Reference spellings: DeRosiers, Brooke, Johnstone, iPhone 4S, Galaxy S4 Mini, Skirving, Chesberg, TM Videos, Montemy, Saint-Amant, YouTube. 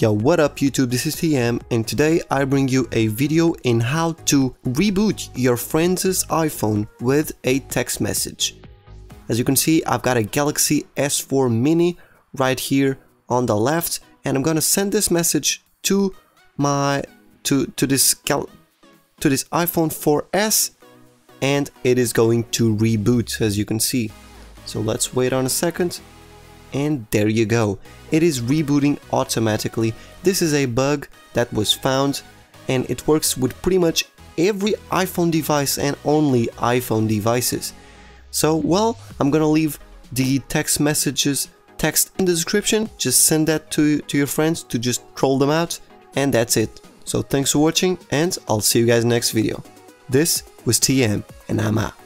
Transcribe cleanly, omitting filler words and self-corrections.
Yo, what up YouTube, this is TM and today I bring you a video in how to reboot your friend's iPhone with a text message. As you can see, I've got a Galaxy S4 Mini right here on the left and I'm gonna send this message to this iPhone 4S and it is going to reboot, as you can see. So let's wait on a second. And there you go, it is rebooting automatically. This is a bug that was found and it works with pretty much every iPhone device and only iPhone devices. So, well, I'm gonna leave the text messages in the description. Just send that to your friends to just troll them out, and that's it. So thanks for watching and I'll see you guys next video. This was TM and I'm out.